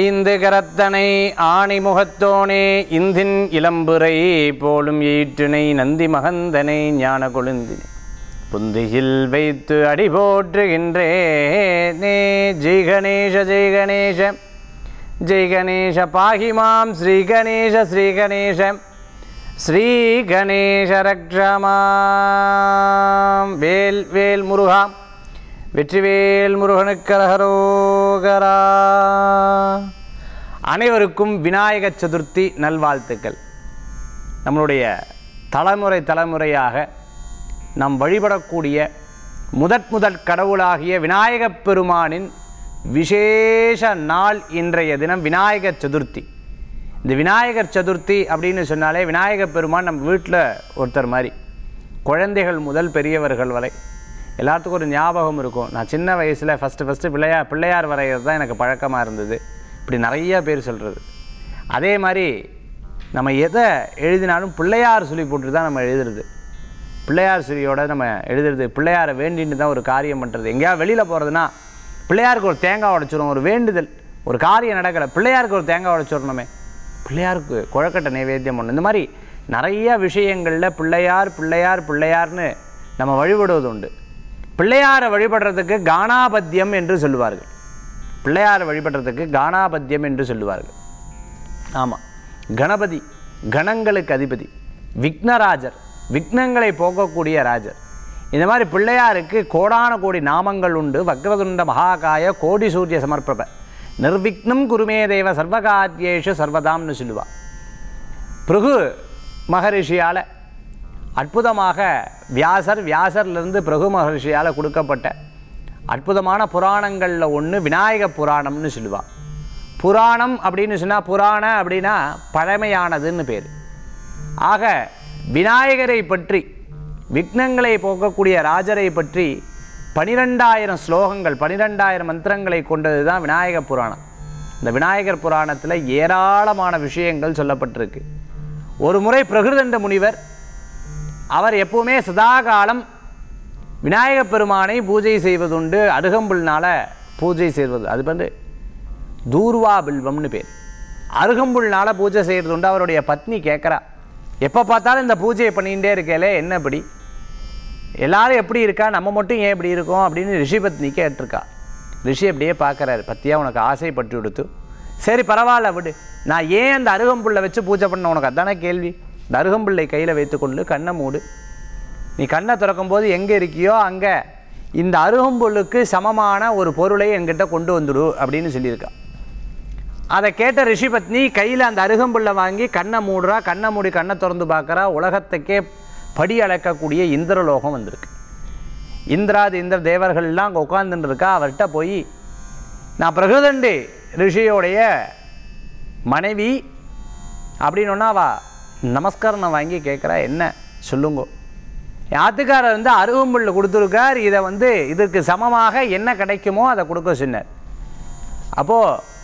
ஐந்து கரத்தனை ஆணி முகத்தோனே இந்தின் இளம்புரை போலும் ஈற்றினை நந்தி மகந்தனை ஞான கொழுந்தினை புந்தியில் வைத்து அடி போற்றுகின்றேனே. ஜெய் கணேஷ ஜெய் கணேஷ ஜெய் கணேஷ பாகிமாம் ஸ்ரீ கணேஷ ஸ்ரீ கணேஷ ஸ்ரீ கணேஷ ரக்ஷமாம். வேல் வேல் முருகா, வெற்றிவேல் முருகனுக்கு ஹரோகரா. அனைவருக்கும் விநாயக சதுர்த்தி நல்வாழ்த்துக்கள். நம்மளுடைய தலைமுறை தலைமுறையாக நாம் வழிபடக்கூடிய முதற் கடவுளாகிய விநாயகப் பெருமானின் விசேஷ நாள் இன்றைய தினம் விநாயகர் சதுர்த்தி. இந்த விநாயகர் சதுர்த்தி அப்படின்னு சொன்னாலே விநாயகப் பெருமான் நம்ம வீட்டில் ஒருத்தர் மாதிரி, குழந்தைகள் முதல் பெரியவர்கள் வரை எல்லாத்துக்கும் ஒரு ஞாபகம் இருக்கும். நான் சின்ன வயசில் ஃபஸ்ட்டு பிள்ளையார் வரைகிறது தான் எனக்கு பழக்கமாக இருந்தது. இப்படி நிறையா பேர் சொல்கிறது. அதே மாதிரி நம்ம எதை எழுதினாலும் பிள்ளையார் சொல்லி போட்டு தான் நம்ம எழுதுறது. பிள்ளையார் சொல்லியோட நம்ம எழுதுறது, பிள்ளையாரை வேண்டின்னு தான் ஒரு காரியம் பண்ணுறது. எங்கேயாவது வெளியில் போகிறதுனா பிள்ளையாருக்கு ஒரு தேங்காய் உடைச்சிடும், ஒரு வேண்டுதல். ஒரு காரியம் நடக்கலை, பிள்ளையாருக்கு ஒரு தேங்காய் உடைச்சிடணுமே, பிள்ளையாருக்கு குழக்கட்டை நைவேத்தியம் பண்ணணும். இந்த மாதிரி நிறையா விஷயங்களில் பிள்ளையார் பிள்ளையார் பிள்ளையார்னு நம்ம வழிபடுவது உண்டு. பிள்ளையாரை வழிபடுறதுக்கு கானாபத்தியம் என்று சொல்லுவார்கள். பிள்ளையாரை வழிபடுறதுக்கு கானாபத்தியம் என்று சொல்லுவார்கள். ஆமாம், கணபதி கணங்களுக்கு அதிபதி, விக்னராஜர் விக்னங்களை போக்கக்கூடிய ராஜர். இந்த மாதிரி பிள்ளையாருக்கு கோடான கோடி நாமங்கள் உண்டு. வக்ரதுண்ட மகாகாய கோடி சூரிய சமர்ப்பப நிர்விக்னம் குருமே தேவ சர்வகாத்யேஷு சர்வதாம்னு சொல்லுவாள். பிருகு மகரிஷியால் அற்புதமாக வியாசர்லேருந்து பிருகு மகரிஷியால் கொடுக்கப்பட்ட அற்புதமான புராணங்களில் ஒன்று விநாயக புராணம்னு சொல்லுவாள். புராணம் அப்படின்னு சொன்னால் புராண அப்படின்னா பழமையானதுன்னு பேர். ஆக விநாயகரை பற்றி, விக்னங்களை போக்கக்கூடிய ராஜரை பற்றி 12,000 ஸ்லோகங்கள் 12,000 மந்திரங்களை கொண்டது தான் விநாயக புராணம். இந்த விநாயகர் புராணத்தில் ஏராளமான விஷயங்கள் சொல்லப்பட்டிருக்கு. ஒரு முறை பிரகிருதண்ட முனிவர், அவர் எப்போவுமே சதாகாலம் விநாயகப் பெருமானை பூஜை செய்வதுண்டு. அருகம்புல்னால் பூஜை செய்வது, அது வந்து தூர்வா பில்வம்னு பேர். அருகம்புல்னால் பூஜை செய்கிறது உண்டு. அவருடைய பத்னி கேட்குறா, எப்போ பார்த்தாலும் இந்த பூஜையை பண்ணிகிட்டே இருக்கலே, என்ன இப்படி எல்லாரும் எப்படி இருக்கா, நம்ம மட்டும் ஏன் இப்படி இருக்கோம் அப்படின்னு ரிஷி பத்னி கேட்டிருக்கா. ரிஷி அப்படியே பார்க்குறாரு, பத்தியாக உனக்கு ஆசைப்பட்டு கொடுத்து சரி பரவாயில்ல விடு, நான் ஏன் அந்த அருகம்புல்லை வச்சு பூஜை பண்ண உனக்கு அதான கேள்வி. இந்த அருகம்புல்லை கையில் வைத்துக்கொண்டு கண்ணை மூடு, நீ கண்ணை திறக்கும்போது எங்கே இருக்கியோ அங்கே இந்த அருகம்புல்லுக்கு சமமான ஒரு பொருளை என்கிட்ட கொண்டு வந்துடு அப்படின்னு சொல்லியிருக்கா. அதை கேட்ட ரிஷி பத்னி கையில் அந்த அருகம்புல்லை வாங்கி கண்ணை மூடுறா. கண்ணை மூடி கண்ணை திறந்து பார்க்குறா, உலகத்துக்கே படி அளக்கக்கூடிய இந்திரலோகம் வந்திருக்கு. இந்திர தேவர்கள்லாம் அங்கே உட்கார்ந்துட்டு இருக்கா. அவர்கிட்ட போய், நான் பிரகிருதண்டு ரிஷியோடைய மனைவி அப்படின்னொன்னா அவ நமஸ்காரம் வாங்கி கேட்குறா, என்ன சொல்லுங்கோ, ஆத்துக்காரர் வந்து அருகம்புல்ல கொடுத்துருக்கார், இதை வந்து இதற்கு சமமாக என்ன கிடைக்குமோ அதை கொடுக்க சொன்னார். அப்போது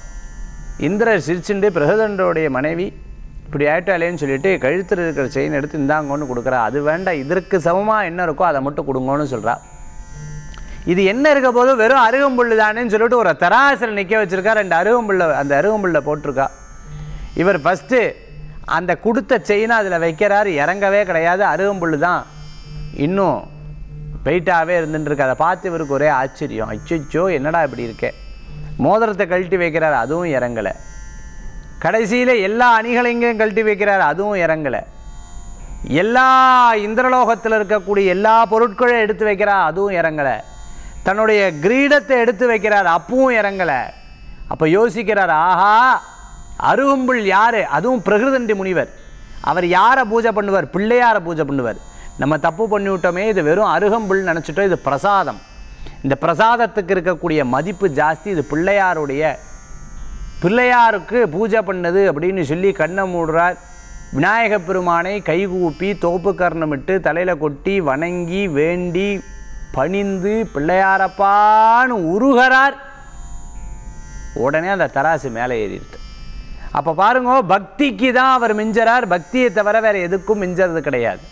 இந்திரர் சிரிச்சுண்டு பிரகிருதண்டோடைய மனைவி இப்படி ஆயிட்டாலேன்னு சொல்லிட்டு கழுத்தில் இருக்கிற செயின் எடுத்து இந்தாங்கன்னு கொடுக்குறா. அது வேண்டாம், இதற்கு சமமாக என்ன இருக்கோ அதை மட்டும் கொடுங்கன்னு சொல்கிறா. இது என்ன இருக்க போது, வெறும் அருகம்புல்லு தானேன்னு சொல்லிட்டு ஒரு தராசில் நிற்க வச்சுருக்கா. ரெண்டு அருகம்புல்ல அந்த அருகம்புல்ல போட்டிருக்கா. இவர் ஃபஸ்ட்டு அந்த கொடுத்த செயினை அதில் வைக்கிறார், இறங்கவே கிடையாது, அருகம்புல்லு தான் இன்னும் வெயிட்டாகவே இருந்துட்டுருக்கு. அதை பார்த்து இவருக்கு ஒரே ஆச்சரியம், அச்சோ என்னடா இப்படி இருக்கே. மோதிரத்தை கழட்டி வைக்கிறார், அதுவும் இறங்கலை. கடைசியில் எல்லா அணிகளையும் கழட்டி வைக்கிறார், அதுவும் இறங்கலை. எல்லா இந்திரலோகத்தில் இருக்கக்கூடிய எல்லா பொருட்களும் எடுத்து வைக்கிறார், அதுவும் இறங்கலை. தன்னுடைய கிரீடத்தை எடுத்து வைக்கிறார், அப்பவும் இறங்கலை. அப்போ யோசிக்கிறார், ஆஹா, அருகம்புல் யார், அதுவும் பிரகிருதண்டி முனிவர், அவர் யாரை பூஜை பண்ணுவார், பிள்ளையாரை பூஜை பண்ணுவார். நம்ம தப்பு பண்ணிவிட்டோமே, இது வெறும் அருகம்புல் நினச்சிட்டோம், இது பிரசாதம். இந்த பிரசாதத்துக்கு இருக்கக்கூடிய மதிப்பு ஜாஸ்தி. இது பிள்ளையாருக்கு பூஜை பண்ணது அப்படின்னு சொல்லி கண்ணை மூடுறார். விநாயகப் பெருமானை கைகூப்பி தோப்பு கர்ணமிட்டு தலையில் கொட்டி வணங்கி வேண்டி பணிந்து பிள்ளையாரப்பான்னு உருகிறார். உடனே அந்த தராசு மேலே ஏறிடுது. அப்போ பாருங்க, பக்திக்கு தான் அவர் மிஞ்சறார், பக்தியை தவிர வேறு எதுக்கும் மிஞ்சறது கிடையாது.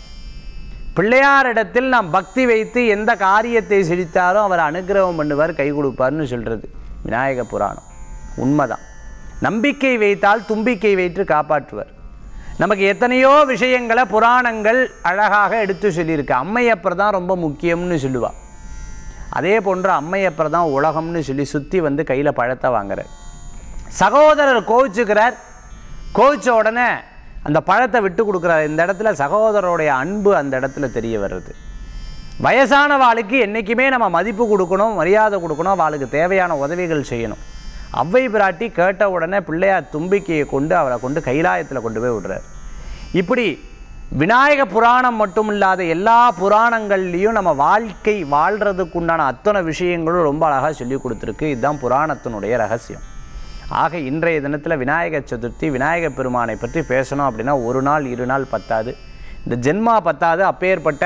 பிள்ளையாரிடத்தில் நாம் பக்தி வைத்து எந்த காரியத்தை செழித்தாலும் அவர் அனுகிரகம் பண்ணுவார், கை கொடுப்பார்னு சொல்கிறது விநாயக புராணம். உண்மைதான். நம்பிக்கை வைத்தால் தும்பிக்கை வைத்து காப்பாற்றுவர். நமக்கு எத்தனையோ விஷயங்களை புராணங்கள் அழகாக எடுத்து சொல்லியிருக்கு. அம்மையப்பர் தான் ரொம்ப முக்கியம்னு சொல்லுவாள். அதே போன்று அம்மையப்பர் தான் உலகம்னு சொல்லி சுற்றி வந்து கையில் பழத்தை வாங்குறார். சகோதரர் கோவிச்சுக்கிறார், கோவிச்ச உடனே அந்த பழத்தை விட்டு கொடுக்குறாரு. இந்த இடத்துல சகோதரருடைய அன்பு அந்த இடத்துல தெரிய வருது. வயசானவாளுக்கு என்றைக்குமே நம்ம மதிப்பு கொடுக்கணும், மரியாதை கொடுக்கணும், அவளுக்கு தேவையான உதவிகள் செய்யணும். அவ்வை பிராட்டி கேட்ட உடனே பிள்ளையார் தும்பிக்கையை கொண்டு அவளை கொண்டு கைலாயத்தில் கொண்டு போய் விடுறார். இப்படி விநாயக புராணம் மட்டும் இல்லாத எல்லா புராணங்கள்லேயும் நம்ம வாழ்க்கை வாழ்கிறதுக்குண்டான அத்தனை விஷயங்களும் ரொம்ப அழகாக சொல்லி கொடுத்துருக்கு. இதுதான் புராணத்தினுடைய ரகசியம். ஆக இன்றைய தினத்தில் விநாயகர் சதுர்த்தி, விநாயக பெருமானை பற்றி பேசணும் அப்படின்னா ஒரு நாள் இரு நாள் பத்தாது, இந்த ஜென்மா பத்தாது. அப்பேற்பட்ட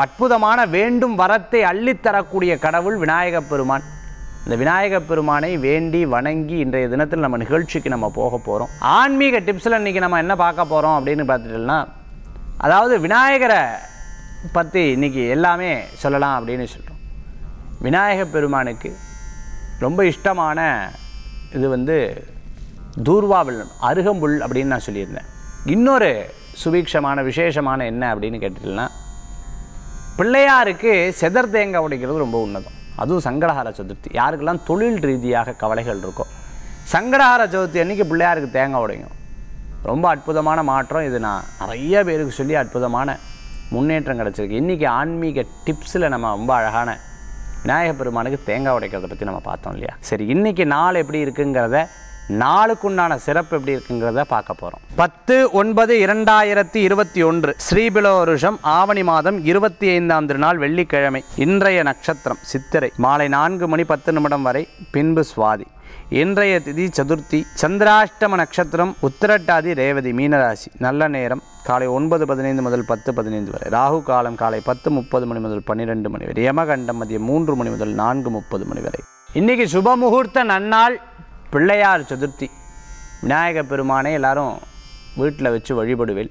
அற்புதமான வேண்டும் வரத்தை அள்ளித்தரக்கூடிய கடவுள் விநாயக பெருமான். இந்த விநாயக பெருமானை வேண்டி வணங்கி இன்றைய தினத்தில் நம்ம நிகழ்ச்சிக்கு நம்ம போக போகிறோம். ஆன்மீக டிப்ஸில் இன்றைக்கி நம்ம என்ன பார்க்க போகிறோம் அப்படின்னு பார்த்துட்டோம்னா, அதாவது விநாயகரை பற்றி இன்றைக்கி எல்லாமே சொல்லலாம் அப்படின்னு சொல்கிறோம். விநாயக பெருமானுக்கு ரொம்ப இஷ்டமான இது வந்து தூர்வாவில் அருகம்புல் அப்படின்னு நான் சொல்லியிருந்தேன். இன்னொரு சுபீட்சமான விசேஷமான என்ன அப்படின்னு கேட்டுட்டோம்னா, பிள்ளையாருக்கு செதர் தேங்காய் உடைக்கிறது ரொம்ப உன்னதம். அதுவும் சங்கடஹார சதுர்த்தி. யாருக்கெல்லாம் தொழில் ரீதியாக கவலைகள் இருக்கோ சங்கடஹார சதுர்த்தி அன்றைக்கி பிள்ளையாருக்கு தேங்காய் உடையும் ரொம்ப அற்புதமான மாற்றம். இது நான் நிறைய பேருக்கு சொல்லி அற்புதமான முன்னேற்றம் கிடச்சிருக்கு. இன்றைக்கி ஆன்மீக டிப்ஸில் நம்ம ரொம்ப அழகான விநாயக பெருமானுக்கு தேங்காய் உடைக்கிறத பற்றி நம்ம பார்த்தோம் இல்லையா? சரி, இன்றைக்கி நாள் எப்படி இருக்குங்கிறத, நாளுக்குண்டான சிறப்பு எப்படி இருக்குங்கிறத பார்க்க போகிறோம். 10/9/2021 ஸ்ரீபிலவருஷம் ஆவணி மாதம் 25ஆம் திருநாள் வெள்ளிக்கிழமை. இன்றைய நட்சத்திரம் சித்திரை, மாலை 4:10 வரை, பின்பு சுவாதி. இன்றைய திதி சதுர்த்தி, சந்திராஷ்டம நட்சத்திரம், உத்திரட்டாதி ரேவதி, மீனராசி. நல்ல நேரம் காலை 9:15 முதல் 10:15 வரை. ராகு காலம் காலை 10:30 முதல் 12 வரை. யமகண்டம் மதியம் 3 முதல் 4:30 வரை. இன்றைக்கி சுபமுகூர்த்த நன்னாள், பிள்ளையார் சதுர்த்தி. விநாயக பெருமானை எல்லாரும் வீட்டில் வச்சு வழிபடுவேன்.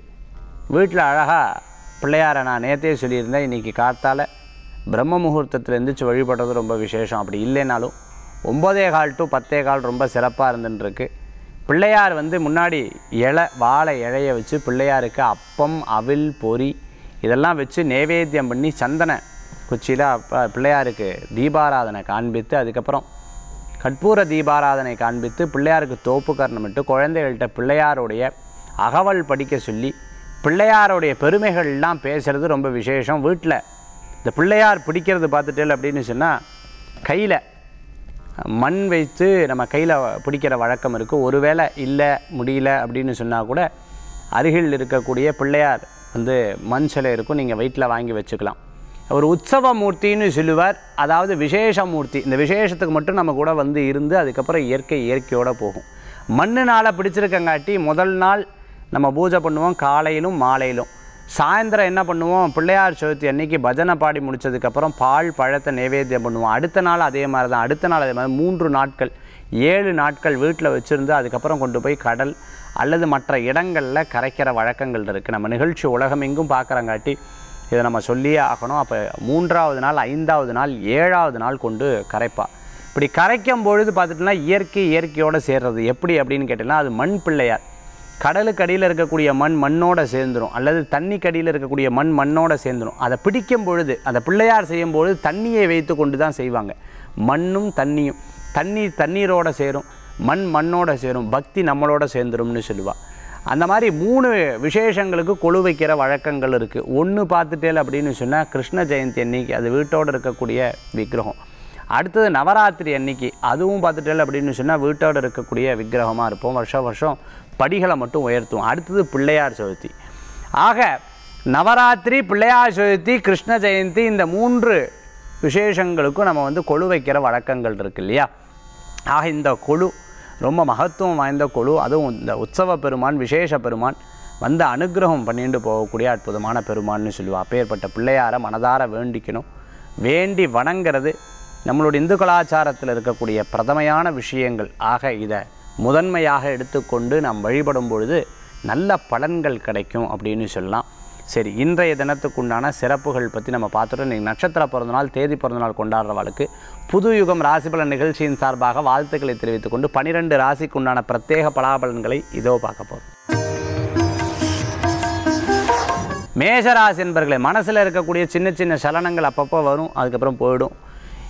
வீட்டில் அழகாக பிள்ளையாரை நான் நேற்றே சொல்லியிருந்தேன். இன்றைக்கி காத்தால் பிரம்ம முகூர்த்தத்தில் எழுந்திரிச்சு வழிபடுறது ரொம்ப விசேஷம். அப்படி இல்லைனாலும் 9:15 to 10:15 ரொம்ப சிறப்பாக இருந்துட்டுருக்கு. பிள்ளையார் வந்து முன்னாடி இலை, வாழை இலையை வச்சு பிள்ளையாருக்கு அப்பம், அவில், பொறி இதெல்லாம் வச்சு நைவேத்தியம் பண்ணி சந்தன குச்சியில் பிள்ளையாருக்கு தீபாராதனை காண்பித்து, அதுக்கப்புறம் கற்பூர தீபாராதனை காண்பித்து, பிள்ளையாருக்கு தோப்பு கர்ணமிட்டு, குழந்தைகள்கிட்ட பிள்ளையாருடைய அகவல் படிக்க சொல்லி, பிள்ளையாருடைய பெருமைகள்லாம் பேசுகிறது ரொம்ப விசேஷம். வீட்டில் இந்த பிள்ளையார் பிடிக்கிறது பார்த்துட்டேன் அப்படின்னு சொன்னால் கையில் மண் வைத்து நம்ம கையில் பிடிக்கிற வழக்கம் இருக்குது. ஒருவேளை இல்லை முடியல அப்படின்னு சொன்னால் கூட அருகில் இருக்கக்கூடிய பிள்ளையார் வந்து மண் சிலை இருக்கும், நீங்கள் வீட்டில் வாங்கி வச்சுக்கலாம். ஒரு உற்சவ மூர்த்தின்னு சொல்லுவார், அதாவது விசேஷ மூர்த்தி. இந்த விசேஷத்துக்கு மட்டும் நம்ம கூட வந்து இருந்து அதுக்கப்புறம் இயற்கையோடு போகும். மண்ணுனால் பிடிச்சிருக்கங்காட்டி முதல் நாள் நம்ம பூஜை பண்ணுவோம், காலையிலும் மாலையிலும். சாயந்தரம் என்ன பண்ணுவோம், பிள்ளையார் சதுர்த்தி அன்றைக்கி பஜனை பாடி முடித்ததுக்கப்புறம் பால் பழத்தை நைவேத்தியம் பண்ணுவோம். அடுத்த நாள் அதே மாதிரி தான், அடுத்த நாள் அதே மாதிரி 3 நாட்கள் 7 நாட்கள் வீட்டில் வச்சுருந்து அதுக்கப்புறம் கொண்டு போய் கடல் அல்லது மற்ற இடங்களில் கரைக்கிற வழக்கங்கள் இருக்குது. நம்ம நிகழ்ச்சி உலகமெங்கும் பார்க்குறங்காட்டி இதை நம்ம சொல்லியே ஆகணும். அப்போ 3வது நாள், 5வது நாள், 7வது நாள் கொண்டு கரைப்பா. இப்படி கரைக்கும் பொழுது பார்த்துட்டோம்னா இயற்கையோடு சேர்றது எப்படி அப்படின்னு கேட்டிங்கன்னா, அது மண் பிள்ளையார். கடலுக்கடியில் இருக்கக்கூடிய மண் மண்ணோடு சேர்ந்துடும், அல்லது தண்ணிக்கடியில் இருக்கக்கூடிய மண் மண்ணோடு சேர்ந்துடும். அதை பிடிக்கும் பொழுது, அதை பிள்ளையார் செய்யும் பொழுது தண்ணியை வைத்து கொண்டு தான் செய்வாங்க. மண்ணும் தண்ணியும், தண்ணீர் தண்ணீரோடு சேரும், மண் மண்ணோடு சேரும், பக்தி நம்மளோட சேர்ந்துரும்னு சொல்லுவாள். அந்த மாதிரி 3 விசேஷங்களுக்கு கொழு வைக்கிற வழக்கங்கள் இருக்குது. ஒன்று பார்த்துட்டேன் அப்படின்னு சொன்னால் கிருஷ்ண ஜெயந்தி அன்னைக்கு, அது வீட்டோடு இருக்கக்கூடிய விக்கிரகம். அடுத்தது நவராத்திரி அன்னைக்கு, அதுவும் பார்த்துட்டேன் அப்படின்னு சொன்னால் வீட்டோடு இருக்கக்கூடிய விக்கிரகமாக இருப்போம். வருஷம் படிகளை மட்டும் உயர்த்துவோம். அடுத்தது பிள்ளையார் சதுர்த்தி. ஆக நவராத்திரி, பிள்ளையார் சதுர்த்தி, கிருஷ்ண ஜெயந்தி, இந்த 3 விசேஷங்களுக்கும் நம்ம வந்து கொழு வைக்கிற வழக்கங்கள் இருக்குது இல்லையா? ஆக இந்த கொழு ரொம்ப மகத்துவம் வாய்ந்த கொழு. அதுவும் இந்த உற்சவ பெருமான், விசேஷ பெருமான் வந்து அனுகிரகம் பண்ணிட்டு போகக்கூடிய அற்புதமான பெருமான்னு சொல்லுவாள். அப்பேற்பட்ட பிள்ளையாரை மனதார வேண்டிக்கணும். வேண்டி வணங்கிறது நம்மளுடைய இந்து கலாச்சாரத்தில் இருக்கக்கூடிய பிரதமையான விஷயங்கள். ஆக இதை முதன்மையாக எடுத்துக்கொண்டு நாம் வழிபடும் பொழுது நல்ல பலன்கள் கிடைக்கும் அப்படின்னு சொல்லலாம். சரி, இன்றைய தினத்துக்கு உண்டான சிறப்புகள் பற்றி நம்ம பார்த்துட்டோம். நீங்கள் நட்சத்திர பிறந்தநாள், தேதி பிறந்தநாள் கொண்டாடுறவளுக்கு புதுயுகம் ராசி பலன் நிகழ்ச்சியின் சார்பாக வாழ்த்துக்களை தெரிவித்துக் கொண்டு 12 ராசிக்கு உண்டான பிரத்யேக பலாபலன்களை இதோ பார்க்க போகிறோம். மேஷராசி என்பர்களே, மனசில் இருக்கக்கூடிய சின்ன சின்ன சலனங்கள் அப்பப்போ வரும், அதுக்கப்புறம் போயிடும்.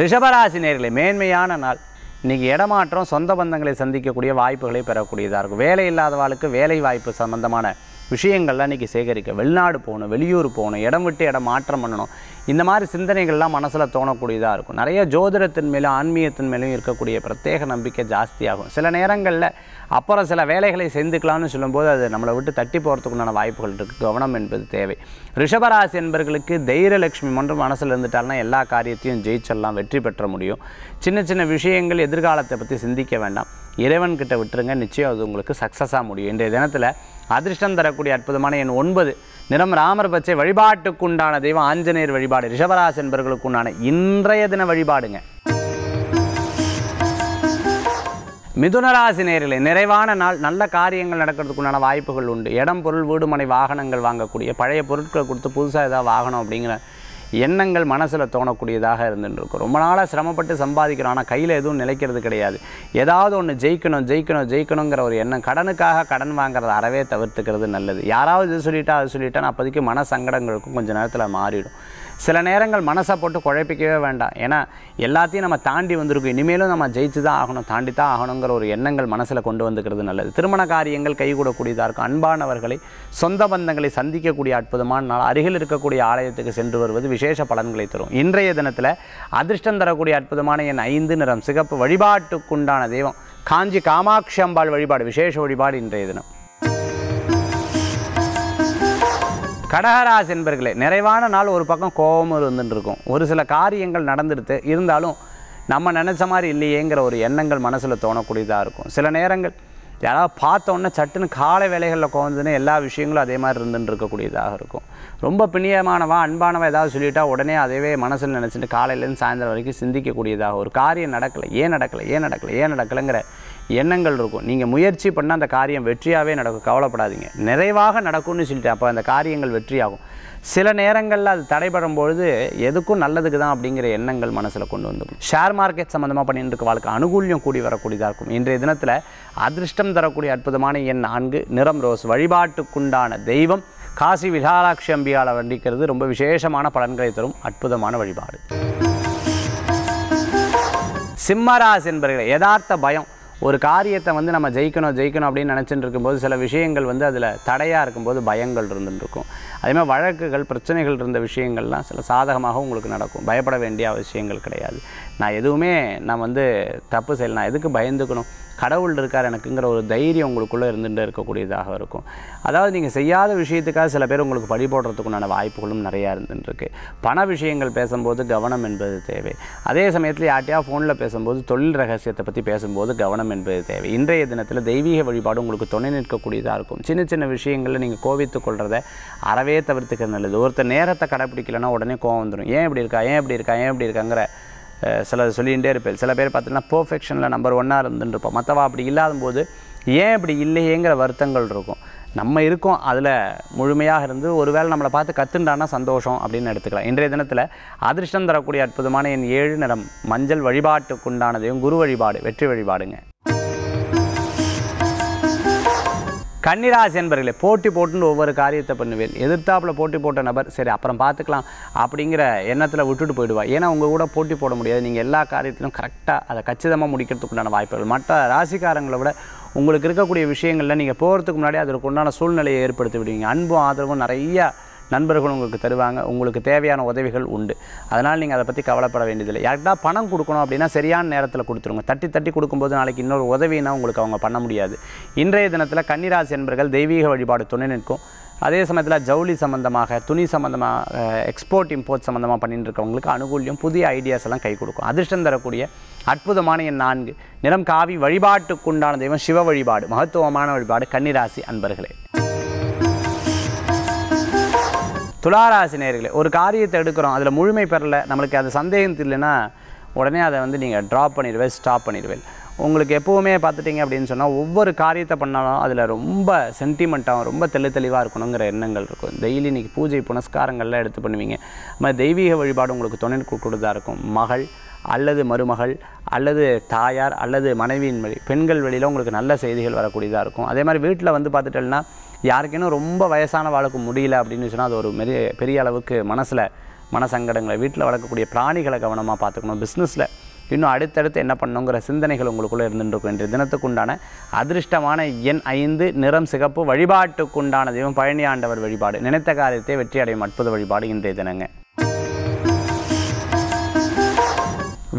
ரிஷபராசி நேயர்களே, மேன்மையான நாள். இன்றைக்கி இடமாற்றம், சொந்த பந்தங்களை சந்திக்கக்கூடிய வாய்ப்புகளை பெறக்கூடியதாக இருக்கும். வேலை இல்லாதவாளுக்கு வேலை வாய்ப்பு சம்பந்தமான விஷயங்கள்லாம் இன்றைக்கி சேகரிக்க, வெளிநாடு போகணும், வெளியூர் போகணும், இடம் விட்டு இடம் மாற்றம் பண்ணணும், இந்த மாதிரி சிந்தனைகள்லாம் மனசில் தோணக்கூடியதாக இருக்கும். நிறைய ஜோதிடத்தின் மேலும் ஆன்மீகத்தின் மேலும் இருக்கக்கூடிய பிரத்யேக நம்பிக்கை ஜாஸ்தியாகும். சில நேரங்களில் அப்புறம் சில வேலைகளை செஞ்சுக்கலாம்னு சொல்லும்போது அது நம்மளை விட்டு தட்டி போகிறதுக்குண்டான வாய்ப்புகள் இருக்குது. கவனம் என்பது தேவை. ரிஷபராசி என்பர்களுக்கு தைரியலட்சுமி மன்றம் மனசில் இருந்துட்டால்னா எல்லா காரியத்தையும் ஜெயிச்சிடலாம், வெற்றி பெற்ற முடியும். சின்ன சின்ன விஷயங்கள் எதிர்காலத்தை பற்றி சிந்திக்க வேண்டாம், இறைவன்கிட்ட விட்டுருங்க, நிச்சயம் அது உங்களுக்கு சக்ஸஸாக முடியும். இன்றைய தினத்தில் அதிர்ஷ்டம் தரக்கூடிய அற்புதமான எண் 9 நிறம் ராமர் பச்சை. வழிபாட்டுக்குண்டான தெய்வம் ஆஞ்சநேயர் வழிபாடு. ரிஷபராசி என்பர்களுக்குண்டான இன்றைய தின வழிபாடுங்க. மிதுனராசி நேயர்களே, நிறைவான நாள். நல்ல காரியங்கள் நடக்கிறதுக்குண்டான வாய்ப்புகள் உண்டு. இடம், பொருள், வீடு, மனை, வாகனங்கள் வாங்கக்கூடிய, பழைய பொருட்களை கொடுத்து புதுசாக ஏதாவது வாகனம் அப்படிங்கிற எண்ணங்கள் மனசில் தோணக்கூடியதாக இருந்துருக்கும். ரொம்ப நாளாக சிரமப்பட்டு சம்பாதிக்கிறோம், ஆனால் கையில் எதுவும் நிலைக்கிறது கிடையாது. ஏதாவது ஒன்று ஜெயிக்கணுங்கிற ஒரு எண்ணம். கடனுக்காக கடன் வாங்குறத அறவே தவிர்த்துக்கிறது நல்லது. யாராவது இது சொல்லிட்டா அது சொல்லிட்டான்னு அப்போதைக்கு மன சங்கடங்களுக்கும் கொஞ்சம் நேரத்தில் மாறிடும். சில நேரங்கள் மனசை போட்டு குழப்பிக்கவே வேண்டாம், ஏன்னா எல்லாத்தையும் நம்ம தாண்டி வந்திருக்கோம். இனிமேலும் நம்ம ஜெயிச்சு தான் ஆகணும், தாண்டி தான் ஆகணுங்கிற ஒரு எண்ணங்கள் மனசில் கொண்டு வந்துக்கிறது நல்லது. திருமண காரியங்கள் கைகூடக்கூடியதாக இருக்கும். அன்பானவர்களை, சொந்த பந்தங்களை சந்திக்கக்கூடிய அற்புதமான நாள். அருகில் இருக்கக்கூடிய ஆலயத்துக்கு சென்று வருவது விசேஷ பலன்களை தரும். இன்றைய தினத்தில் அதிர்ஷ்டம் தரக்கூடிய அற்புதமான என் 5 நிறம் சிகப்பு. வழிபாட்டுக்குண்டான தெய்வம் காஞ்சி காமாட்சி அம்பாள் வழிபாடு. விசேஷ வழிபாடு இன்றைய தினம். கடகராசி என்பர்களே, நிறைவான நாள். ஒரு பக்கம் கோபம் இருந்துருக்கும், ஒரு சில காரியங்கள் நடந்துடுத்து இருந்தாலும் நம்ம நினச்ச மாதிரி இல்லையேங்கிற ஒரு எண்ணங்கள் மனசில் தோணக்கூடியதாக இருக்கும். சில நேரங்கள் யாராவது பார்த்தோன்னா சட்டுன்னு காலை வேலைகளில் கோவந்துன்னு எல்லா விஷயங்களும் அதே மாதிரி இருந்துருக்கக்கூடியதாக இருக்கும். ரொம்ப பிணியமானவா, அன்பானவா ஏதாவது சொல்லிட்டா உடனே அதேவே மனசில் நினச்சிட்டு காலையிலேருந்து சாயந்தரம் வரைக்கும் சிந்திக்கக்கூடியதாக. ஒரு காரியம் நடக்கலை ஏன் நடக்கலைங்கிற எண்ணங்கள் இருக்கும். நீங்கள் முயற்சி பண்ணால் அந்த காரியம் வெற்றியாகவே நடக்கும், கவலைப்படாதீங்க. நிறைவாக நடக்கும்னு சொல்லிட்டு அப்போ அந்த காரியங்கள் வெற்றியாகும். சில நேரங்களில் அது தடைபடும் பொழுது எதுக்கும் நல்லதுக்கு தான் அப்படிங்கிற எண்ணங்கள் மனசில் கொண்டு வந்துடும். ஷேர் மார்க்கெட் சம்மந்தமாக பண்ணிட்டு இருக்க வாழ்க்கை அனுகூல்யம் கூடி வரக்கூடியதாக இருக்கும். இன்றைய தினத்தில் அதிர்ஷ்டம் தரக்கூடிய அற்புதமான எண் 4 நிறம் ரோஸ். வழிபாட்டுக்குண்டான தெய்வம் காசி விசாலாட்சி அம்பியால் வண்டிக்கிறது. ரொம்ப விசேஷமான பலன்களை தரும் அற்புதமான வழிபாடு. சிம்மராசி என்பர்களே, யதார்த்த பயம். ஒரு காரியத்தை நம்ம ஜெயிக்கணும் அப்படின்னு நினச்சிட்டு இருக்கும்போது சில விஷயங்கள் அதில் தடையாக இருக்கும்போது பயங்கள் இருந்துருக்கும். அதேமாதிரி வழக்குகள், பிரச்சனைகள் இருந்த விஷயங்கள்லாம் சில சாதகமாக உங்களுக்கு நடக்கும். பயப்பட வேண்டிய அவசியங்கள் கிடையாது. நான் எதுவுமே நான் தப்பு செய்யலை, நான் எதுக்கு பயந்துக்கணும், கடவுள் இருக்கார் எனக்குங்கிற ஒரு தைரியம் உங்களுக்குள்ளே இருந்துகிட்டே இருக்கக்கூடியதாக இருக்கும். அதாவது நீங்கள் செய்யாத விஷயத்துக்காக சில பேர் உங்களுக்கு பழி போடுறதுக்குண்டான வாய்ப்புகளும் நிறையா இருந்துருக்கு. பண விஷயங்கள் பேசும்போது கவனம் என்பது தேவை. அதே சமயத்தில் யார்ட்டையா ஃபோனில் பேசும்போது, தொழில் ரகசியத்தை பற்றி பேசும்போது கவனம் என்பது தேவை. இன்றைய தினத்தில் தெய்வீக வழிபாடு உங்களுக்கு துணை நிற்கக்கூடியதாக இருக்கும். சின்ன சின்ன விஷயங்களில் நீங்கள் கோபித்துக் கொள்கிறத அறவே தவிர்த்துக்கிறது நல்லது. ஒருத்தர் நேரத்தை கடைப்பிடிக்கலைன்னா உடனே கோவம் வந்துடும். ஏன் இப்படி இருக்காங்கிற சில சொல்லிகிட்டே இருப்பேன். சில பேர் பார்த்தீங்கன்னா பர்ஃபெக்ஷனில் நம்பர் 1 இருந்துருப்போம். மற்றவா அப்படி இல்லாதபோது ஏன் இப்படி இல்லையேங்கிற வருத்தங்கள் இருக்கும். நம்ம இருக்கோம் அதில் முழுமையாக இருந்து ஒருவேளை நம்மளை பார்த்து கற்றுண்டானா சந்தோஷம் அப்படின்னு எடுத்துக்கலாம். இன்றைய தினத்தில் அதிர்ஷ்டம் தரக்கூடிய அற்புதமான என் 7 நிறம் மஞ்சள். வழிபாட்டுக்குண்டானதையும் குரு வழிபாடு. வெற்றி வழிபாடுங்க. கன்னிராசி என்பர்களே, போட்டி போட்டுன்னு ஒவ்வொரு காரியத்தை பண்ணுவேன். எதிர்த்தாப்புல போட்டி போட்ட நபர் சரி அப்புறம் பார்த்துக்கலாம் அப்படிங்கிற எண்ணத்தில் விட்டுட்டு போயிடுவா. ஏன்னா உங்கள் கூட போட்டி போட முடியாது. நீங்கள் எல்லா காரியத்திலும் கரெக்டாக அதை கச்சிதமாக முடிக்கிறதுக்குண்டான வாய்ப்புகள். மற்ற ராசிக்காரங்களை விட உங்களுக்கு இருக்கக்கூடிய விஷயங்களில் நீங்கள் போகிறதுக்கு முன்னாடி அதற்கு உண்டான சூழ்நிலையை ஏற்படுத்தி விடுவீங்க. அன்பும் ஆதரவும் நிறையா நண்பர்கள் உங்களுக்கு தருவாங்க. உங்களுக்கு தேவையான உதவிகள் உண்டு. அதனால் நீங்கள் அதை பற்றி கவலைப்பட வேண்டியதில்லை. யார்கிட்ட பணம் கொடுக்கணும் அப்படின்னா சரியான நேரத்தில் கொடுத்துருங்க. தட்டி கொடுக்கும்போது நாளைக்கு இன்னொரு உதவினா உங்களுக்கு அவங்க பண்ண முடியாது. இன்றைய தினத்தில் கன்னிராசி என்பர்கள் தெய்வீக வழிபாடு துணை நிற்கும். அதே சமயத்தில் ஜவுளி சம்பந்தமாக துணி சம்பந்தமாக எக்ஸ்போர்ட் இம்போர்ட் சம்பந்தமாக பண்ணிட்டு இருக்கவங்களுக்கு அனுகூலியம் புதிய ஐடியாஸ் எல்லாம் கை கொடுக்கும். அதிர்ஷ்டம் தரக்கூடிய அற்புதமான என் 4 நிறம் காவி. வழிபாட்டுக்குண்டான தெய்வம் சிவ வழிபாடு, மகத்துவமான வழிபாடு கன்னிராசி அன்பர்களே. துளாராசி நேயர்களே, ஒரு காரியத்தை எடுக்கிறோம், அதில் முழுமை பெறலை, நம்மளுக்கு அது சந்தேகம் இல்லைன்னா உடனே அதை வந்து நீங்கள் ட்ராப் பண்ணிடுவேன், ஸ்டாப் பண்ணிடுவேன். உங்களுக்கு எப்போவுமே பார்த்துட்டிங்க அப்படின்னு சொன்னால் ஒவ்வொரு காரியத்தை பண்ணாலும் அதில் ரொம்ப சென்டிமெண்ட்டாகவும் ரொம்ப தெளிவாக இருக்கணுங்கிற எண்ணங்கள் இருக்கும். டெய்லி இன்றைக்கி பூஜை புனஸ்காரங்கள்லாம் எடுத்து பண்ணுவீங்க. மாதிரி தெய்வீக வழிபாடு உங்களுக்கு துணை கொடுக்குறதா இருக்கும். மகள் அல்லது மருமகள் அல்லது தாயார் அல்லது மனைவியின் வழி பெண்கள் வழியில் உங்களுக்கு நல்ல செய்திகள் வரக்கூடியதாக இருக்கும். அதே மாதிரி வீட்டில் வந்து பார்த்துட்டோம்னா யாருக்கேனும் ரொம்ப வயசான வாழ்க்கை முடியல அப்படின்னு சொன்னால் அது ஒரு பெரிய அளவுக்கு மனசங்கடங்களை வீட்டில் வளர்க்கக்கூடிய பிராணிகளை கவனமாக பார்த்துக்கணும். பிஸ்னஸில் இன்னும் அடுத்தடுத்து என்ன பண்ணணுங்கிற சிந்தனைகள் உங்களுக்குள்ளே இருந்துருக்கும். இன்றைய தினத்துக்குண்டான அதிர்ஷ்டமான எண் 5 நிறம் சிகப்பு. வழிபாட்டுக்குண்டான தெய்வம் பழனி ஆண்டவர் வழிபாடு. நினைத்த காரியத்தை வெற்றி அடையும் அற்புத வழிபாடு இன்றைய தினங்க.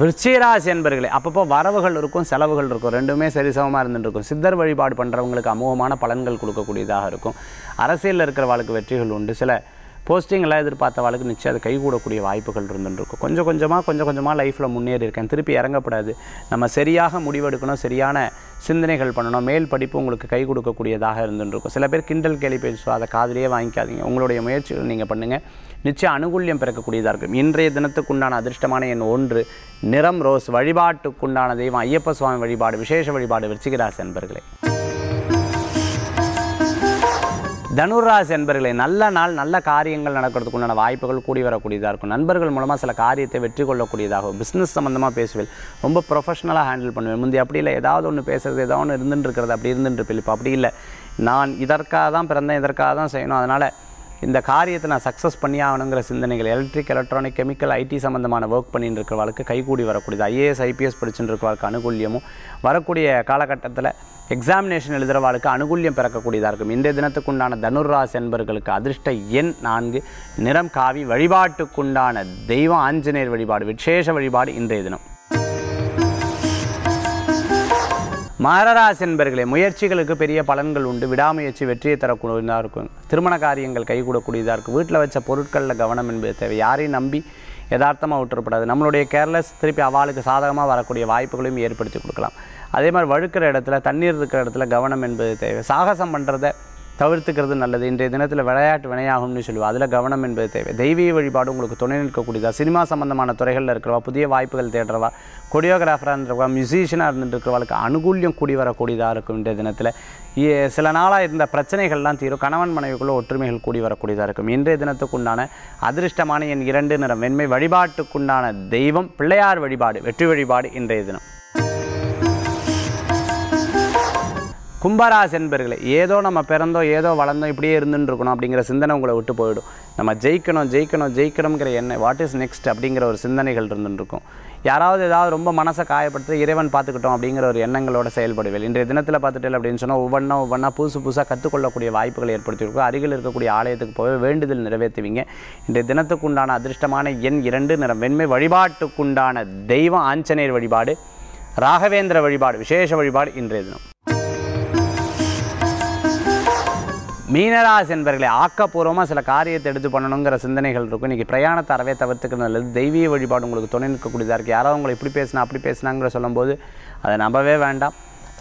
விருச்சிகராசி என்பர்களே, அப்பப்போ வரவுகள் இருக்கும் செலவுகள் இருக்கும், ரெண்டுமே சரிசமமாக இருந்துருக்கும். சித்தர் வழிபாடு பண்ணுறவங்களுக்கு அமோகமான பலன்கள் கொடுக்கக்கூடியதாக இருக்கும். அரசியலில் இருக்கிறவாளுக்கு வெற்றிகள் உண்டு. சில போஸ்டிங்கெல்லாம் எதிர்பார்த்தவாளுக்கு நிச்சயம் அது கைகூடக்கூடிய வாய்ப்புகள் இருந்துருக்கும். கொஞ்சம் கொஞ்சமாக லைஃப்பில் முன்னேறி இருக்கேன், திருப்பி இறங்கப்படாது. நம்ம சரியாக முடிவெடுக்கணும், சரியான சிந்தனைகள் பண்ணணும். மேல் படிப்பு உங்களுக்கு கை கொடுக்கக்கூடியதாக இருந்துருக்கும். சில பேர் கிண்டல் கேலி பேசுவோம், அதை காதிலேயே வாங்கிக்காதீங்க. உங்களுடைய முயற்சிகள் நீங்கள் பண்ணுங்கள், நிச்சயம் அனுகூல்யம் பிறக்கக்கூடியதாக இருக்கும். இன்றைய தினத்துக்குண்டான அதிர்ஷ்டமான எண் 1 நிறம் ரோஸ். வழிபாட்டுக்குண்டான தெய்வம் ஐயப்ப சுவாமி வழிபாடு, விசேஷ வழிபாடு விருச்சிக ராசி அன்பர்களே. தனுராசி என்பர்களே, நல்ல நாள், நல்ல காரியங்கள் நடக்கிறதுக்குண்டான வாய்ப்புகள் கூடி வரக்கூடியதாக இருக்கும். நண்பர்கள் மூலமாக சில காரியத்தை வெற்றி கொள்ளக்கூடியதாகும். பிஸ்னஸ் சம்மந்தமாக பேசுவேன், ரொம்ப ப்ரொஃபஷனலாக ஹேண்டில் பண்ணுவேன். முந்தைய அப்படி இல்லை, ஏதாவது ஒன்று பேசுகிறது, ஏதாவது ஒன்று இருந்துருக்கிறது, அப்படி இருந்துருப்பேன். இப்போ அப்படி இல்லை, நான் இதற்காக தான் பிறந்தேன், இதற்காக தான் செய்யணும், அதனால் இந்த காரியத்தை நான் சக்ஸஸ் பண்ணி ஆகணுங்கிற சிந்தனைகள். எலக்ட்ரிக், எலக்ட்ரானிக், கெமிக்கல், ஐடி சம்மந்தமான ஒர்க் பண்ணிட்டு இருக்கிறவர்களுக்கு கைகூடி வரக்கூடியது. ஐஏஎஸ் ஐபிஎஸ் படிச்சுட்டு இருக்கிறவர்களுக்கு அனுகூல்யமும், வரக்கூடிய காலகட்டத்தில் எக்ஸாமினேஷன் எழுதுகிறவாளுக்கு அனுகூல்யம் பிறக்கக்கூடியதாக இருக்கும். இன்றைய தினத்துக்குண்டான தனுராசி என்பர்களுக்கு அதிர்ஷ்ட எண் 4 நிறம் காவி. வழிபாட்டுக்குண்டான தெய்வம் ஆஞ்சநேயர் வழிபாடு, விசேஷ வழிபாடு இன்றைய தினம். மகராசி என்பர்களே, முயற்சிகளுக்கு பெரிய பலன்கள் உண்டு. விடாமுயற்சி வெற்றியை தரக்கூடியதாக இருக்கும். திருமண காரியங்கள் கைகூடக்கூடியதாக இருக்கும். வீட்டில் வச்ச பொருட்களில் கவனம் என்பது தேவை. யாரையும் நம்பி யதார்த்தமாக விட்டுறப்படாது. நம்மளுடைய கேர்லெஸ் திருப்பி அவளுக்கு சாதகமாக வரக்கூடிய வாய்ப்புகளையும் ஏற்படுத்தி கொடுக்கலாம். அதே மாதிரி வழுக்கிற இடத்துல, தண்ணீர் இருக்கிற இடத்துல கவனம் என்பது தேவை. சாகசம் பண்ணுறதை தவிர்த்துக்கிறது நல்லது. இன்றைய தினத்தில் விளையாட்டு வினையாகும்னு சொல்லுவோம், அதில் கவனம் என்பது தேவை. தெய்வீக வழிபாடு உங்களுக்கு துணை நிற்கக்கூடியதா. சினிமா சம்பந்தமான துறைகளில் இருக்கிறவா, புதிய வாய்ப்புகள் தேடுறவா, கொரியோகிராஃபராக இருந்தவா, மியூசிஷியனாக இருந்துட்டுருக்கிறவளுக்கு அனுகூல்யம் கூடி வரக்கூடியதாக இருக்கும். இன்றைய தினத்தில் சில நாளாக இருந்த பிரச்சனைகள்லாம் தீரும். கணவன் மனைவிக்குள்ளே ஒற்றுமைகள் கூடி வரக்கூடியதாக இருக்கும். இன்றைய தினத்துக்குண்டான அதிர்ஷ்டமான என் 2 நிறம் வெண்மை. வழிபாட்டுக்குண்டான தெய்வம் பிள்ளையார் வழிபாடு, வெற்றி வழிபாடு இன்றைய தினம். கும்பராசி என்பர்களே, ஏதோ நம்ம பிறந்தோம், ஏதோ வளர்ந்தோம், இப்படியே இருந்துருக்கணும் அப்படிங்கிற சிந்தனை உங்களை விட்டு போயிடும். நம்ம ஜெயிக்கணுங்கிற எண்ணம், வாட் இஸ் நெக்ஸ்ட் அப்படிங்கிற ஒரு சிந்தனைகள் இருந்துருக்கும். யாராவது ஏதாவது ரொம்ப மனசை காயப்படுத்தி இறைவன் பார்த்துக்கிட்டோம் அப்படிங்கிற ஒரு எண்ணங்களோட செயல்படுவேன். இன்றைய தினத்தில் பார்த்துட்டேன் அப்படின்னு சொன்னால் ஒவ்வொன்றா புதுசாக கற்றுக்கொள்ளக்கூடிய வாய்ப்புகள் ஏற்படுத்தியிருக்கும். அருகில் இருக்கக்கூடிய ஆலயத்துக்கு போய் வேண்டுதல் நிறைவேற்றுவீங்க. இன்றைய தினத்துக்குண்டான அதிர்ஷ்டமான எண் 2 நிறம் வெண்மை. வழிபாட்டுக்குண்டான தெய்வம் ஆஞ்சநேயர் வழிபாடு, ராகவேந்திர வழிபாடு, விசேஷ வழிபாடு இன்றைய தினம். மீனராசி என்பர்களே, ஆக்கப்பூர்வமாக சில காரியத்தை எடுத்து பண்ணணுங்கிற சிந்தனைகள் இருக்கும். இன்றைக்கி பிரயாணத்தை அறவே தவிர்த்துக்கிறது நல்லது. தெய்வீக வழிபாடு உங்களுக்கு துணை நிற்கக்கூடியதாக இருக்குது. யாராவது உங்களை இப்படி பேசினா அப்படி பேசினாங்கிற சொல்லும்போது அதை நம்பவே வேண்டாம்.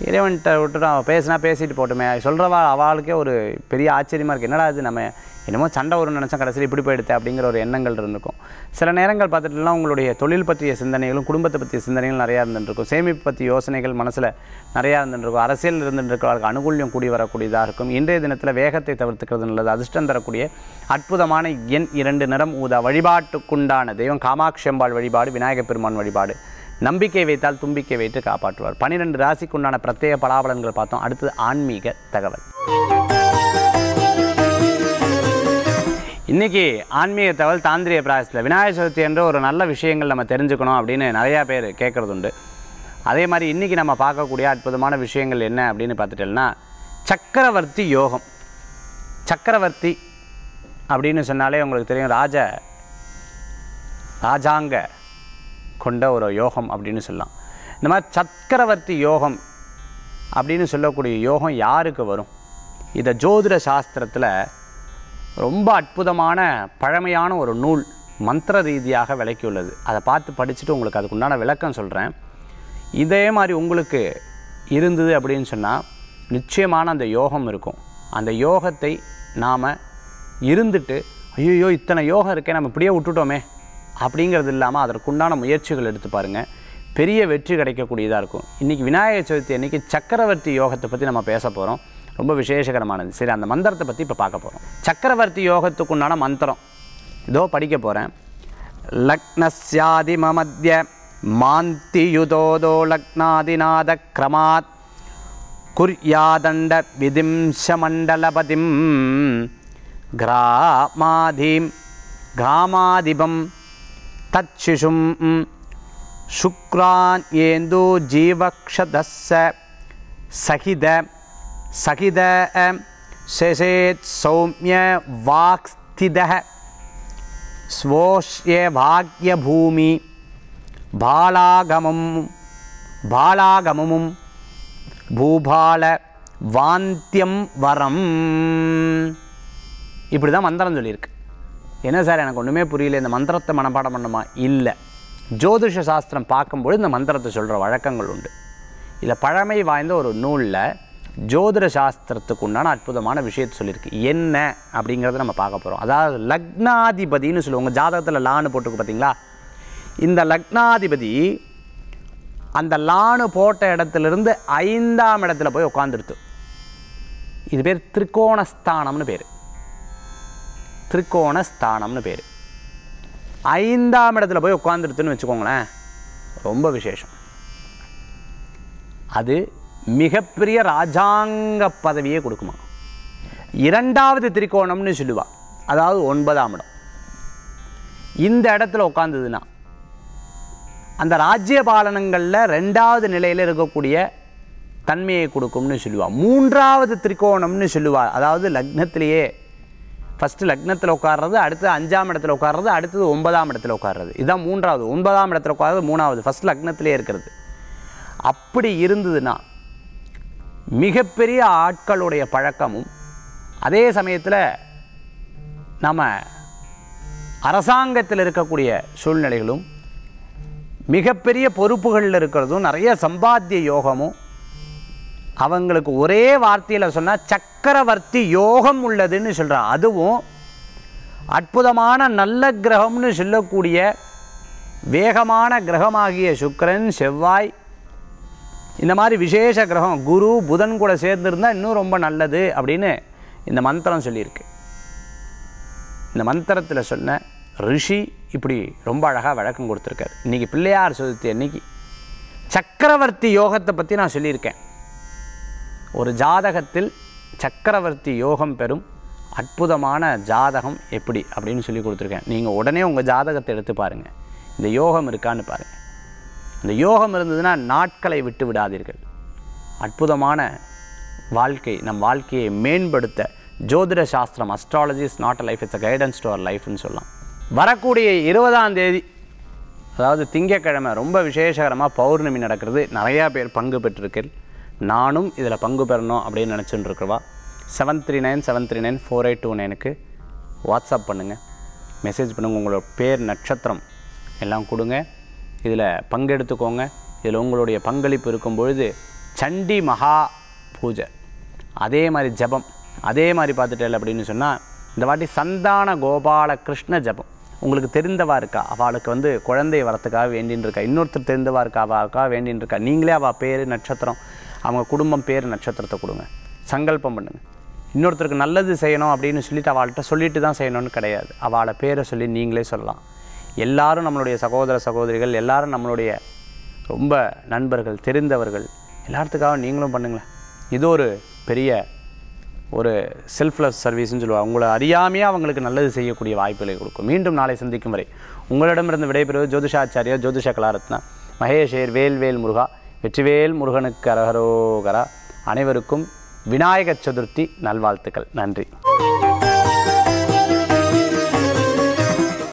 இறைவன்கிட்ட விட்டுட்டு அவன் பேசினா பேசிட்டு போட்டுமே சொல்கிறவா, அவளுக்கே ஒரு பெரிய ஆச்சரியமாக இருக்குது. என்னடா அது, நம்ம என்னமோ சண்டை வரும்னு நினச்சா கடைசியில் இப்படி போயிடுது அப்படிங்கிற ஒரு எண்ணங்கள் இருந்திருக்கும். சில நேரங்கள் பார்த்துட்டுனா உங்களுடைய தொழில் பற்றிய சிந்தனைகளும் குடும்பத்தை பற்றிய சிந்தனைகளும் நிறையா இருந்துருக்கும். சேமிப்பு பற்றி யோசனைகள் மனசில் நிறையா இருந்துருக்கும். அரசியல் இருந்துருக்கிறவர்களுக்கு அனுகூல்யம் கூடி வரக்கூடியதாக இருக்கும். இன்றைய தினத்தில் வேகத்தை தவிர்த்துக்கிறது நல்லது. அதிர்ஷ்டம் தரக்கூடிய அற்புதமான எண் 2 நிறம் ஊதா. வழிபாட்டுக்குண்டான தெய்வம் காமாட்சியம்பாள் வழிபாடு, விநாயகப் பெருமான் வழிபாடு. நம்பிக்கை வைத்தால் தும்பிக்கை வைத்து காப்பாற்றுவார். 12 ராசிக்குண்டான பிரத்யேக பலாபலன்கள் பார்த்தோம். அடுத்தது ஆன்மீக தகவல். இன்றைக்கி ஆன்மீக தகவல் தாந்திரிய பிராயசத்தில் விநாயகர் சதுர்த்தி என்ற ஒரு நல்ல விஷயங்கள் நம்ம தெரிஞ்சுக்கணும் அப்படின்னு நிறையா பேர் கேட்குறது உண்டு. அதே மாதிரி இன்றைக்கி நம்ம பார்க்கக்கூடிய அற்புதமான விஷயங்கள் என்ன அப்படின்னு பார்த்துட்டோம்னா, சக்கரவர்த்தி யோகம். சக்கரவர்த்தி அப்படின்னு சொன்னாலே உங்களுக்கு தெரியும், ராஜாங்க கொண்ட ஒரு யோகம் அப்படின்னு சொல்லலாம். இந்த மாதிரி சக்கரவர்த்தி யோகம் அப்படின்னு சொல்லக்கூடிய யோகம் யாருக்கு வரும்? இதை ஜோதிட சாஸ்திரத்தில் ரொம்ப அற்புதமான பழமையான ஒரு நூல் மந்திர ரீதியாக விளக்கியுள்ளது. அதை பார்த்து படிச்சுட்டு உங்களுக்கு அதுக்கு உண்டான விளக்கம் சொல்கிறேன். இதே மாதிரி உங்களுக்கு இருந்தது அப்படின்னு சொன்னால் நிச்சயமான அந்த யோகம் இருக்கும். அந்த யோகத்தை நாம் இருந்துட்டு ஐயோ இத்தனை யோகம் இருக்கே நம்ம இப்படியே விட்டுட்டோமே அப்படிங்கிறது இல்லாமல் அதற்குண்டான முயற்சிகள் எடுத்து பாருங்கள், பெரிய வெற்றி கிடைக்கக்கூடியதாக இருக்கும். இன்றைக்கி விநாயகர் சதுர்த்தி அன்றைக்கி சக்கரவர்த்தி யோகத்தை பற்றி நம்ம பேச போகிறோம். ரொம்ப விசேஷகரமானது. சரி, அந்த மந்திரத்தை பற்றி இப்போ பார்க்க போகிறோம். சக்கரவர்த்தி யோகத்துக்கு உண்டான மந்திரம் இதோ படிக்க போகிறேன். லக்னஸ்யாதி மமத்ய மாந்தி யுதோதோ லக்னாதிநாத கிரமாத் குர்யாதண்ட விதிம்ச மண்டலபதிம் கிராமாதீம் கிராமாதிபம் தச்சிஷும் சுக்ரான் ஏந்து ஜீவக்ஷதஸ்ஸ சகித சகித சேசேத் சௌமிய வாக்ஸ்தித ஸ்வோஷ்ய பாக்யபூமி பாலாகமம் பாலாகமமும் பூபால வாந்தியம் வரம். இப்படி தான் மந்திரம் சொல்லியிருக்கு. என்ன சார் எனக்கு ஒன்றுமே புரியல, இந்த மந்திரத்தை மனப்பாடம் பண்ணுமா? இல்லை, ஜோதிஷ சாஸ்திரம் பார்க்கும்பொழுது இந்த மந்திரத்தை சொல்கிற வழக்கங்கள் உண்டு. இதில் பழமை வாய்ந்த ஒரு நூலில் ஜோதிட சாஸ்திரத்துக்கு உண்டான அற்புதமான விஷயத்தை சொல்லியிருக்கு. என்ன அப்படிங்கிறத நம்ம பார்க்க போகிறோம். அதாவது லக்னாதிபதினு சொல்லுவாங்க, ஜாதகத்தில் லான்னு போட்டுக்கு பார்த்தீங்களா, இந்த லக்னாதிபதி அந்த லானு போட்ட இடத்துலேருந்து 5ஆம் இடத்துல போய் உட்காந்துருத்து. இது பேர் திரிகோணஸ்தானம்னு பேர். திரிகோணஸ்தானம்னு பேர். 5ஆம் இடத்துல போய் உட்காந்துருத்துன்னு வச்சுக்கோங்களேன், ரொம்ப விசேஷம். அது மிகப்பெரிய ராஜாங்க பதவியே கொடுக்குமா. 2வது திரிகோணம்னு சொல்லுவா, அதாவது 9ஆம் இடம். இந்த இடத்துல உட்காந்துதுன்னா அந்த ராஜ்ய பாலனங்களில் 2வது நிலையில் இருக்கக்கூடிய தன்மையை கொடுக்கும்னு சொல்லுவா. 3வது திரிகோணம்னு சொல்லுவா, அதாவது லக்னத்திலேயே ஃபஸ்ட்டு லக்னத்தில் உட்கார்றது, அடுத்து 5ஆம் இடத்துல உட்கார்றது, அடுத்தது 9ஆம் இடத்துல உட்கார்றது. இதுதான் 3வது. 9ஆம் இடத்துல உட்கார்றது 3வது, ஃபஸ்ட் லக்னத்திலே இருக்கிறது. அப்படி இருந்ததுன்னா மிகப்பெரிய ஆட்களுடைய பழக்கமும், அதே சமயத்தில் நம்ம அரசாங்கத்தில் இருக்கக்கூடிய சூழ்நிலைகளும், மிகப்பெரிய பொறுப்புகளில் இருக்கிறதும், நிறைய சம்பாத்திய யோகமும். அவங்களுக்கு ஒரே வார்த்தையில் சொன்னால் சக்கரவர்த்தி யோகம் உள்ளதுன்னு சொல்கிறான். அதுவும் அற்புதமான நல்ல கிரகம்னு சொல்லக்கூடிய வேகமான கிரகமாகிய சுக்கிரன், செவ்வாய், இந்த மாதிரி விசேஷ கிரகம் குரு, புதன் கூட சேர்ந்துருந்தால் இன்னும் ரொம்ப நல்லது அப்படின்னு இந்த மந்திரம் சொல்லியிருக்கு. இந்த மந்திரத்தில் சொன்ன ரிஷி இப்படி ரொம்ப அழகாக விளக்கம் கொடுத்துருக்காரு. இன்றைக்கி பிள்ளையார் சதுர்த்தி அன்றைக்கி சக்கரவர்த்தி யோகத்தை பற்றி நான் சொல்லியிருக்கேன். ஒரு ஜாதகத்தில் சக்கரவர்த்தி யோகம் பெறும் அற்புதமான ஜாதகம் எப்படி அப்படின்னு சொல்லி கொடுத்துருக்கேன். நீங்கள் உடனே உங்கள் ஜாதகத்தை எடுத்து பாருங்கள், இந்த யோகம் இருக்கான்னு பாருங்கள். இந்த யோகம் இருந்ததுன்னா நாட்களை விட்டு விடாதீர்கள். அற்புதமான வாழ்க்கை, நம் வாழ்க்கையை மேம்படுத்த ஜோதிட சாஸ்திரம், astrology is not a life, it's a guidance to our லைஃப்னு சொல்லலாம். வரக்கூடிய 20ஆம் தேதி, அதாவது திங்கக்கிழமை, ரொம்ப விசேஷகரமாக பௌர்ணமி நடக்கிறது. நிறையா பேர் பங்கு பெற்றிருக்கீர்கள். நானும் இதில் பங்கு பெறணும் அப்படின்னு நினச்சிட்டு இருக்கிறவா 7397394829க்கு வாட்ஸ்அப் பண்ணுங்கள், மெசேஜ் பண்ணுங்கள். உங்களோட பேர், நட்சத்திரம் எல்லாம் கொடுங்க, இதில் பங்கெடுத்துக்கோங்க. இதில் உங்களுடைய பங்களிப்பு இருக்கும்பொழுது சண்டி மகா பூஜை, அதே மாதிரி ஜபம், அதே மாதிரி பார்த்துட்டேன் அப்படின்னு சொன்னால் இந்த வாட்டி சந்தான கோபால கிருஷ்ண ஜபம். உங்களுக்கு தெரிந்தவா இருக்கா, அவளுக்கு வந்து குழந்தை வரத்துக்காக வேண்டின்னு இருக்கா, இன்னொருத்தர் தெரிந்தவா இருக்கா, அவளுக்காக வேண்டின்னு இருக்கா, நீங்களே அவள் பேர், நட்சத்திரம், அவங்க குடும்பம் பேர், நட்சத்திரத்தை கொடுங்க. சங்கல்பம் பண்ணுங்கள். இன்னொருத்தருக்கு நல்லது செய்யணும் அப்படின்னு சொல்லிட்டு அவள்கிட்ட சொல்லிட்டு தான் செய்யணும்னு கிடையாது, அவளை பேரை சொல்லி நீங்களே சொல்லலாம். எல்லாரும் நம்மளுடைய சகோதர சகோதரிகள், எல்லோரும் நம்மளுடைய ரொம்ப நண்பர்கள், தெரிந்தவர்கள், எல்லாத்துக்காக நீங்களும் பண்ணுங்களேன். இது ஒரு பெரிய ஒரு செல்ஃப்லெஸ் சர்வீஸ்ன்னு சொல்லுவாங்க. உங்களை அறியாமையாக அவங்களுக்கு நல்லது செய்யக்கூடிய வாய்ப்புகளை கொடுக்கும். மீண்டும் நாளை சந்திக்கும் வரை உங்களிடமிருந்து விடைபெறுவது ஜோதிஷாச்சாரியா ஜோதிஷ கலாரத்னா மகேஷேர். வேல்வேல் முருகா, வெற்றிவேல் முருகனுக்கு அரகரோகரா. அனைவருக்கும் விநாயகர் சதுர்த்தி நல்வாழ்த்துக்கள். நன்றி.